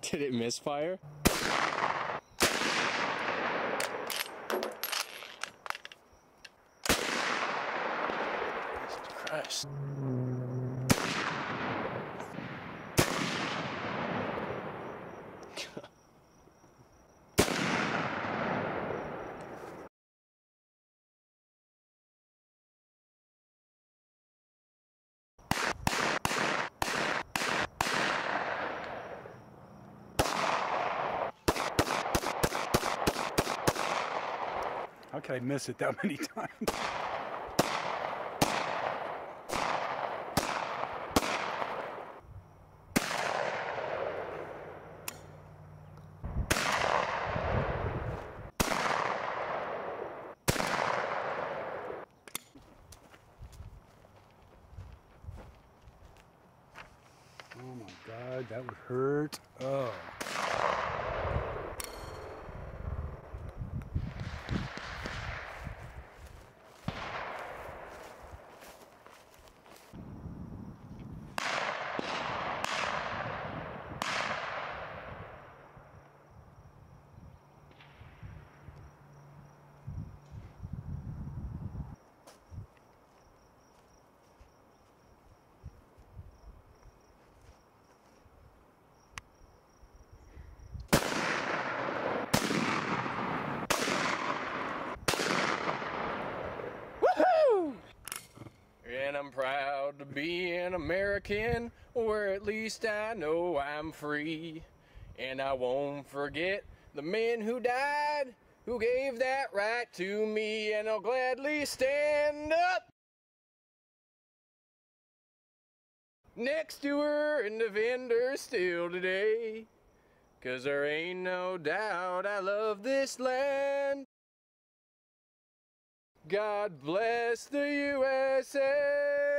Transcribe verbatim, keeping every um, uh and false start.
Did it misfire? Christ. How could I miss it that many times? Oh my God, that would hurt. Oh. And I'm proud to be an American, or at least I know I'm free. And I won't forget the men who died, who gave that right to me, and I'll gladly stand up next to her and defend her still today. 'Cause there ain't no doubt I love this land. God bless the U S A!